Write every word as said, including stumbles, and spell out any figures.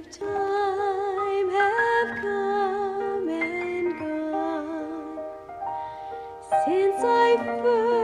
of time have come and gone since I first.